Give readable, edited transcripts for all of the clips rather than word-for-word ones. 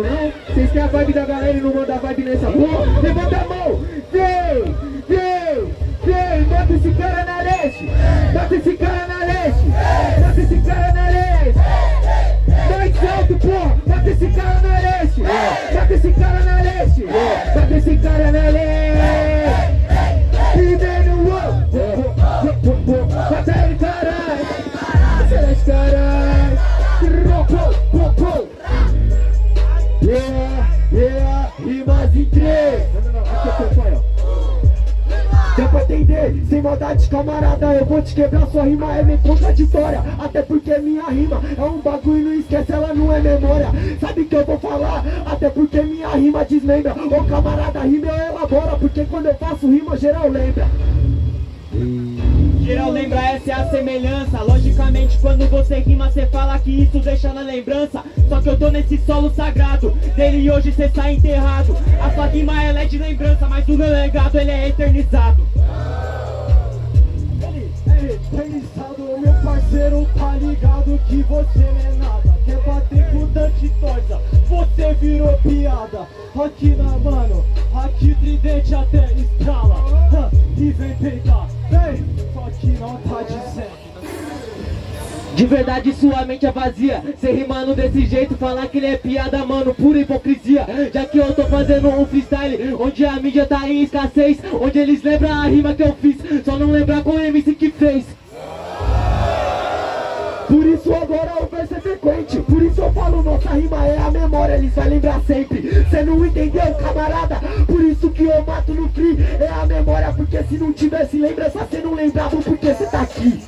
ou não? Vocês têm a vibe da galera e não manda a vibe nessa porra? Levanta a mão! Vem! Vem! Vem! Bota esse cara na leste! Bota esse cara na leste! Bota esse cara na leste! Mais alto, porra! Bota esse cara na leste! Bota esse cara na leste! Bota esse cara na leste! E vem no outro! Bota ele, caralho! Bota ele, caralho! Yeah, rimas em 3. Não, aqui eu acompanho. Dá pra entender, sem maldade camarada, eu vou te quebrar, sua rima é meio contraditória. Até porque minha rima é um bagulho, não esquece, ela não é memória. Sabe que eu vou falar? Até porque minha rima desmembra. Ô camarada, rima eu elabora, porque quando eu faço rima, geral lembra. Geral lembra, essa é a semelhança. Logicamente quando você rima, você fala que isso deixa na lembrança. Só que eu tô nesse solo sagrado, dele hoje cê sai enterrado. A sua rima ela é de lembrança, mas o meu legado ele é eternizado. Eternizado, meu parceiro, tá ligado que você não é nada. Quer bater com Dante Toza, você virou piada. Aqui na mano, aqui tridente até estrala. E vem peitar, vem, só que não tá de certo. De verdade sua mente é vazia, cê rimando desse jeito, falar que ele é piada, mano, pura hipocrisia. Já que eu tô fazendo um freestyle, onde a mídia tá em escassez, onde eles lembram a rima que eu fiz, só não lembrar com o MC que fez. Por isso agora o verso é frequente, por isso eu falo, nossa rima é a memória, eles vão lembrar sempre. Cê não entendeu, camarada? Por isso que eu mato no free, é a memória, porque se não tivesse lembrança, cê não lembrava porque cê tá aqui.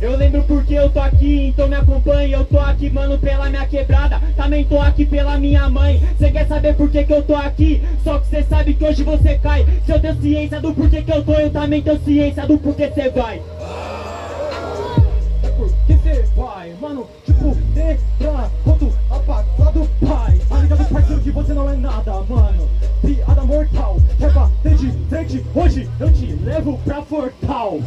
Eu lembro porque eu tô aqui, então me acompanhe. Eu tô aqui, mano, pela minha quebrada, também tô aqui pela minha mãe. Cê quer saber por que que eu tô aqui? Só que cê sabe que hoje você cai. Se eu tenho ciência do porquê que eu tô, eu também tenho ciência do porquê cê vai. É porque cê vai, mano, tipo, de pra quanto apagado, pai. Tá ligado, parceiro, que você não é nada, mano. Piada mortal, quer bater de frente, hoje eu te levo pra Fortal.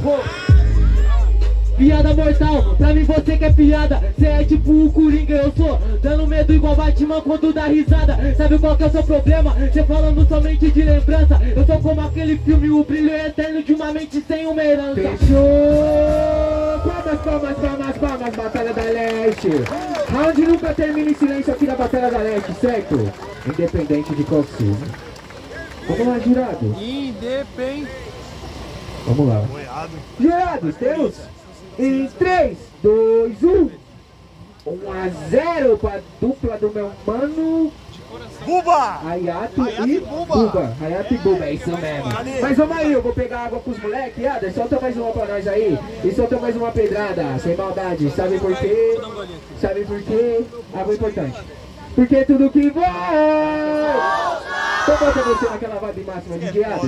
Piada mortal, pra mim você que é piada, cê é tipo o Coringa, eu sou dando medo igual Batman quando dá risada. Sabe qual que é o seu problema? Cê falando somente de lembrança. Eu sou como aquele filme, o brilho é eterno de uma mente sem uma herança. Fechou! Palmas, palmas, palmas, palmas, Batalha da Leste. Round nunca termina em silêncio aqui na Batalha da Leste, certo? Independente de qual seja. Vamos lá, jurado. Independente. Vamos lá. Jurados, Deus. Em 3, 2, 1. 1-0 pra dupla do meu mano Bubba! Hayato e Bubba. Hayato e Bubba, é isso mesmo. Mas vamos aí, eu vou pegar água pros moleques. Ada, solta mais uma pra nós aí. E solta mais uma pedrada, sem maldade. Sabe por quê? Sabe por quê? Água importante. Porque tudo que vai. Então bota você naquela vibe máxima de guiada.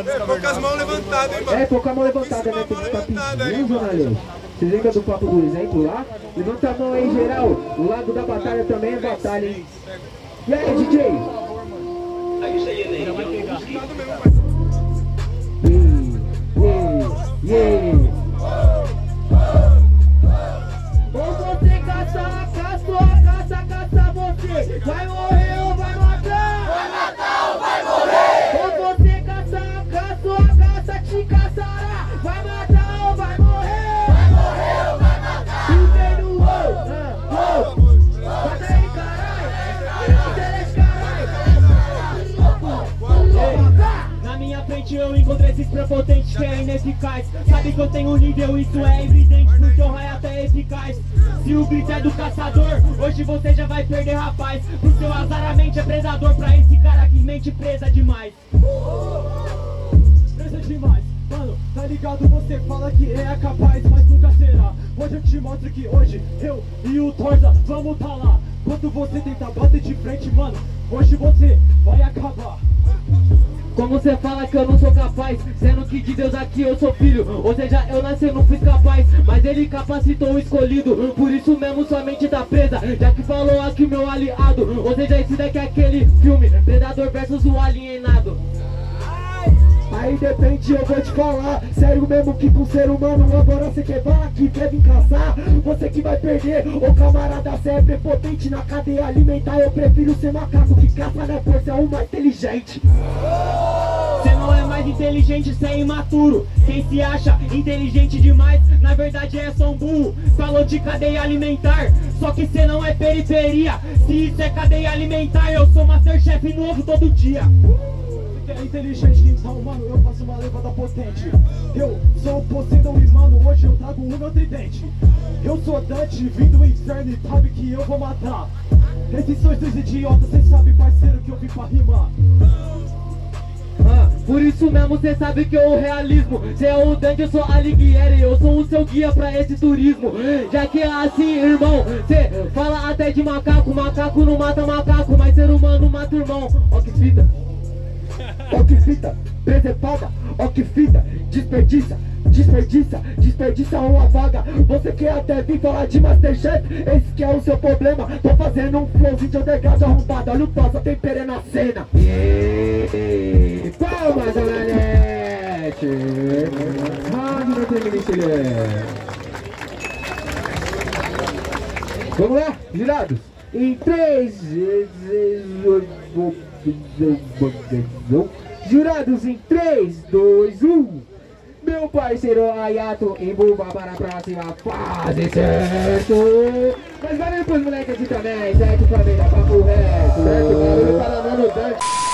É poucas mãos levantadas, hein, mano? É, pouca mão levantada, né? Tem que ficar pedindo, jornalista. Vocês lembram do papo do exemplo lá? Levanta a mão aí, geral. O lado da batalha também é batalha, hein? E aí, DJ? Ou você caça, caça, caça você. Vai morrer ou vai matar? Vai matar ou vai morrer? Ou você caça, caça te caçará. Vai matar ou vai morrer? Vai morrer ou vai matar? E vem no bota ele, caralho. Na minha frente eu encontrei esses prepotentes que é ineficaz. Sabe que eu tenho nível, isso é evidente, porque o Hayato é eficaz. Se o grito é do caçador, hoje você já vai perder, rapaz. Pro seu azar a mente é predador, pra esse cara que mente presa demais. Presa demais, mano, tá ligado? Você fala que é capaz, mas nunca será. Hoje eu te mostro que hoje eu e o Torza vamos tá lá. Quando você tenta bater de frente, mano, hoje você vai acabar. Como você fala que eu não sou capaz, sendo que de Deus aqui eu sou filho. Ou seja, eu nasci não fui capaz, mas ele capacitou o escolhido. Por isso mesmo sua mente tá presa, já que falou aqui meu aliado. Ou seja, esse daqui é aquele filme Predador versus o alienado. Aí depende, eu vou te falar. Sério mesmo que com ser humano agora você quer falar que quer vir caçar? Você que vai perder, ô camarada, cê é prepotente. Na cadeia alimentar eu prefiro ser macaco que caça na força, o mais inteligente. Cê não é mais inteligente, cê é imaturo. Quem se acha inteligente demais, na verdade é só um burro. Falou de cadeia alimentar, só que cê não é periferia. Se isso é cadeia alimentar, eu sou Masterchef novo todo dia. É inteligente, então, mano, eu faço uma levada potente. Eu sou o Poseidon e, mano, hoje eu trago o meu tridente. Eu sou Dante, vindo do inferno e sabe que eu vou matar esses dois idiotas, cê sabe, parceiro, que eu vim pra rimar. Por isso mesmo cê sabe que é o realismo. Cê é o Dante, eu sou Alighieri, eu sou o seu guia pra esse turismo. Já que é assim, irmão, cê fala até de macaco. Macaco não mata macaco, mas ser humano mata irmão. Ó que fita, ó que fita, presepada, ó que fita, desperdiça, desperdiça, desperdiça uma vaga. Você quer até vir falar de Masterchef, esse que é o seu problema. Tô fazendo um flowzinho de underground arrombado, olha o passo, tem pera na cena. Palmas, Alanete! Vamos lá, jurados? Em 3 vezes... Jurados em 3, 2, 1. Meu parceiro Hayato em Bubba para a próxima fase, certo? Mas valeu pros moleques aqui também, certo, família? Papo reto, certo? Valeu para o Dante.